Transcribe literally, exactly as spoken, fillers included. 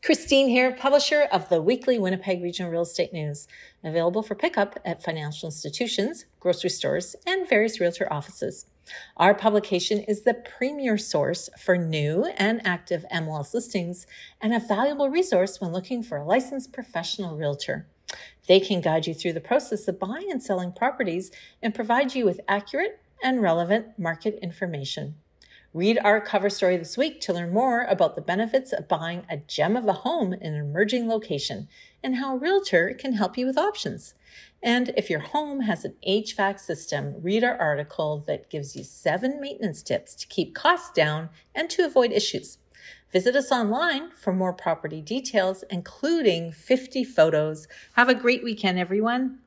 Christine here, publisher of the weekly Winnipeg Regional Real Estate News, available for pickup at financial institutions, grocery stores, and various realtor offices. Our publication is the premier source for new and active M L S listings and a valuable resource when looking for a licensed professional realtor. They can guide you through the process of buying and selling properties and provide you with accurate and relevant market information. Read our cover story this week to learn more about the benefits of buying a gem of a home in an emerging location and how a realtor can help you with options. And if your home has an H V A C system, read our article that gives you seven maintenance tips to keep costs down and to avoid issues. Visit us online for more property details, including fifty photos. Have a great weekend, everyone.